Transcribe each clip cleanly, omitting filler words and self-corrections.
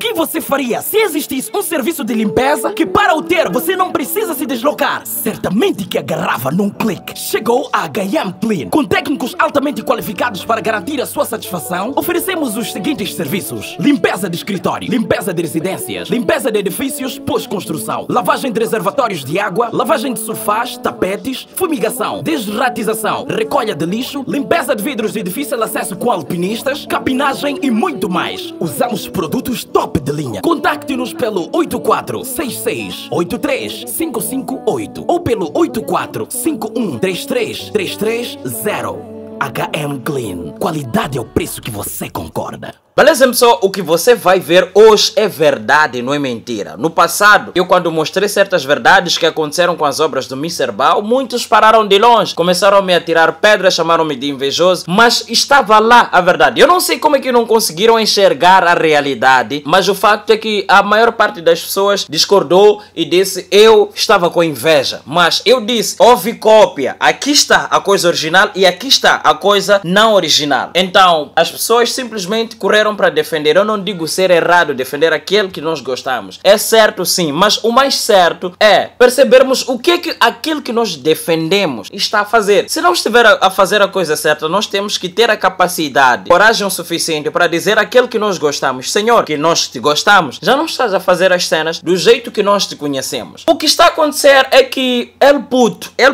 que você faria se existisse um serviço de limpeza que, para o ter, você não precisa se deslocar? Certamente que agarrava num clique. Chegou a HM Clean. Com técnicos altamente qualificados para garantir a sua satisfação, oferecemos os seguintes serviços: limpeza de escritório, limpeza de residências, limpeza de edifícios pós-construção, lavagem de reservatórios de água, lavagem de sofás, tapetes, fumigação, desratização, recolha de lixo, limpeza de vidros de difícil acesso com alpinistas, capinagem e muito mais. Usamos produtos top de linha. Contacte-nos pelo 8466-83558 ou pelo 8451-33330. HM Clean. Qualidade é o preço que você concorda. Beleza, pessoal? O que você vai ver hoje é verdade, não é mentira. No passado, eu quando mostrei certas verdades que aconteceram com as obras do Mr. Ball, muitos pararam de longe, começaram a me atirar pedras, chamaram-me de invejoso, mas estava lá a verdade. Eu não sei como é que não conseguiram enxergar a realidade, mas o facto é que a maior parte das pessoas discordou e disse: eu estava com inveja. Mas eu disse: houve cópia. Aqui está a coisa original e aqui está a coisa não original. Então, as pessoas simplesmente correram para defender. Eu não digo ser errado defender aquele que nós gostamos. É certo sim, mas o mais certo é percebermos o que é que aquilo que nós defendemos está a fazer. Se não estiver a fazer a coisa certa, nós temos que ter a capacidade, coragem o suficiente para dizer aquele que nós gostamos: Senhor, que nós te gostamos, já não estás a fazer as cenas do jeito que nós te conhecemos. O que está a acontecer é que El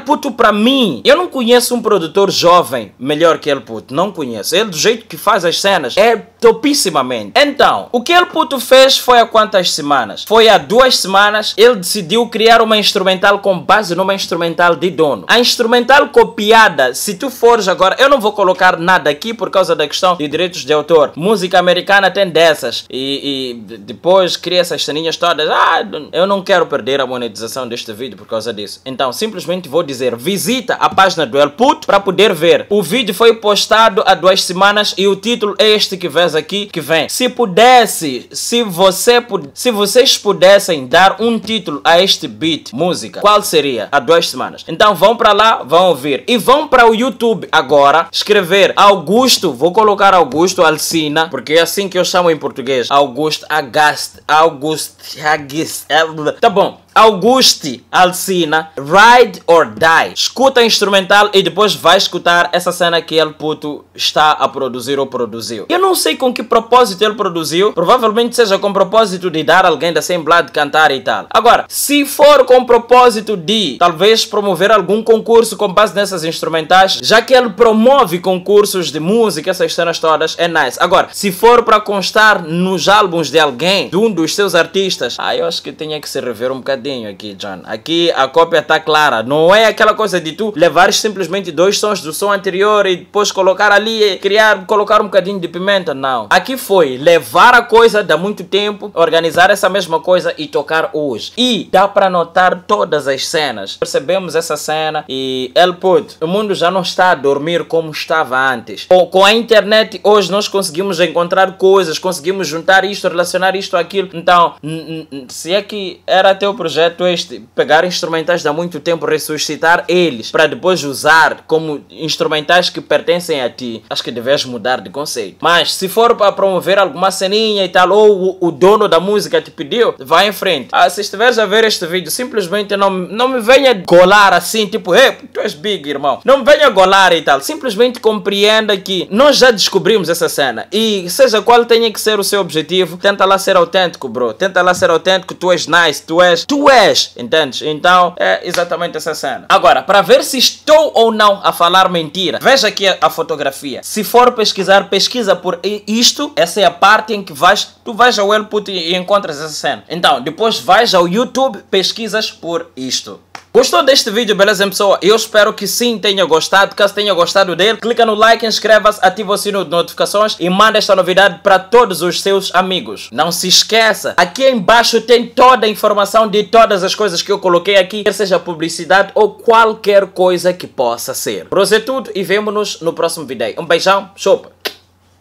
Puto para mim, eu não conheço um produtor jovem melhor que Ellputo, não conheço. Ele, do jeito que faz as cenas, é topíssimamente. Então, o que Ellputo fez foi há quantas semanas? Foi há 2 semanas, ele decidiu criar uma instrumental com base numa instrumental de dono. A instrumental copiada, se tu fores agora, eu não vou colocar nada aqui por causa da questão de direitos de autor. Música americana tem dessas. E depois cria essas ceninhas todas. Eu não quero perder a monetização deste vídeo por causa disso. Então, simplesmente vou dizer: visita a página do Ellputo para poder ver. O vídeo foi postado há 2 semanas e o título é este que vês aqui, que vem. Se vocês pudessem dar um título a este beat, música, qual seria? Há 2 semanas. Então vão para lá, vão ouvir. E vão para o YouTube agora, escrever Augusto, vou colocar Augusto Alsina, porque é assim que eu chamo em português. Tá bom. Augusto Alsina, Ride or Die. Escuta a instrumental e depois vai escutar essa cena que Ellputo está a produzir ou produziu. Eu não sei com que propósito ele produziu. Provavelmente seja com propósito de dar alguém da semblada de cantar e tal. Agora, se for com propósito de talvez promover algum concurso com base nessas instrumentais, já que ele promove concursos de música, essas cenas todas, é nice. Agora, se for para constar nos álbuns de alguém, de um dos seus artistas, eu acho que tinha que se rever um bocadinho aqui, John. Aqui a cópia está clara. Não é aquela coisa de tu levar simplesmente 2 sons do som anterior e depois colocar ali, colocar um bocadinho de pimenta. Não. Aqui foi levar a coisa de há muito tempo, organizar essa mesma coisa e tocar hoje. E dá para notar todas as cenas. Percebemos essa cena e Ellputo, o mundo já não está a dormir como estava antes. Com a internet hoje nós conseguimos encontrar coisas, conseguimos juntar isto, relacionar isto, aquilo. Então, se é que era teu projeto, pegar instrumentais de há muito tempo, ressuscitar eles para depois usar como instrumentais que pertencem a ti, acho que deves mudar de conceito. Mas se for para promover alguma ceninha e tal, ou o dono da música te pediu, vai em frente. Se estiveres a ver este vídeo, simplesmente não me venha golar assim, tipo: tu és big, irmão. Não me venha golar e tal. Simplesmente compreenda que nós já descobrimos essa cena e seja qual tenha que ser o seu objetivo, tenta lá ser autêntico, bro. Tenta lá ser autêntico, tu és nice, tu és, entendes? Então é exatamente essa cena. Agora, para ver se estou ou não a falar mentira, veja aqui a fotografia. Se for pesquisar, pesquisa por isto. Essa é a parte em que tu vais ao Ellputo e encontras essa cena. Então, depois vais ao YouTube, pesquisas por isto. Gostou deste vídeo, beleza, pessoal? Eu espero que sim, tenha gostado. Caso tenha gostado dele, clica no like, inscreva-se, ativa o sino de notificações e manda esta novidade para todos os seus amigos. Não se esqueça, aqui embaixo tem toda a informação de todas as coisas que eu coloquei aqui, quer seja publicidade ou qualquer coisa que possa ser. Por hoje é tudo e vemo-nos no próximo vídeo. Um beijão, chupa!